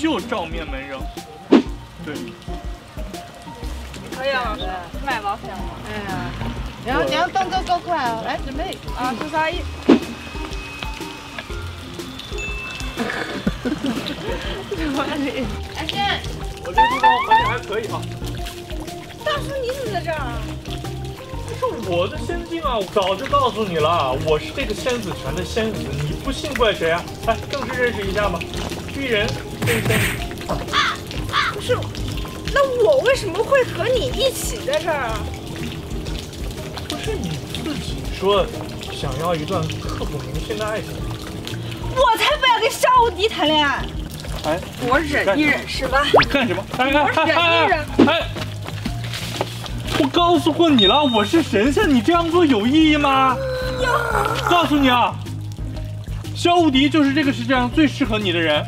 就照面门扔。对。可以啊，老师，卖保险吗？哎呀，然后动作够快哦，来准备啊，3、2、1。阿健，我这地方环境还可以啊。大叔，你怎么在这儿啊？ 这是我的仙境啊！我早就告诉你了，我是这个仙子泉的仙子，你不信怪谁啊？来，正式认识一下吧，巨人真仙。不是，那我为什么会和你一起在这儿啊？不是你自己说想要一段刻骨铭心的爱情？我才不要跟沙无敌谈恋爱！哎，我忍一忍是吧？干什么？我忍一忍。哎。 我告诉过你了，我是神仙，你这样做有意义吗？告诉你啊，萧无敌就是这个世界上最适合你的人。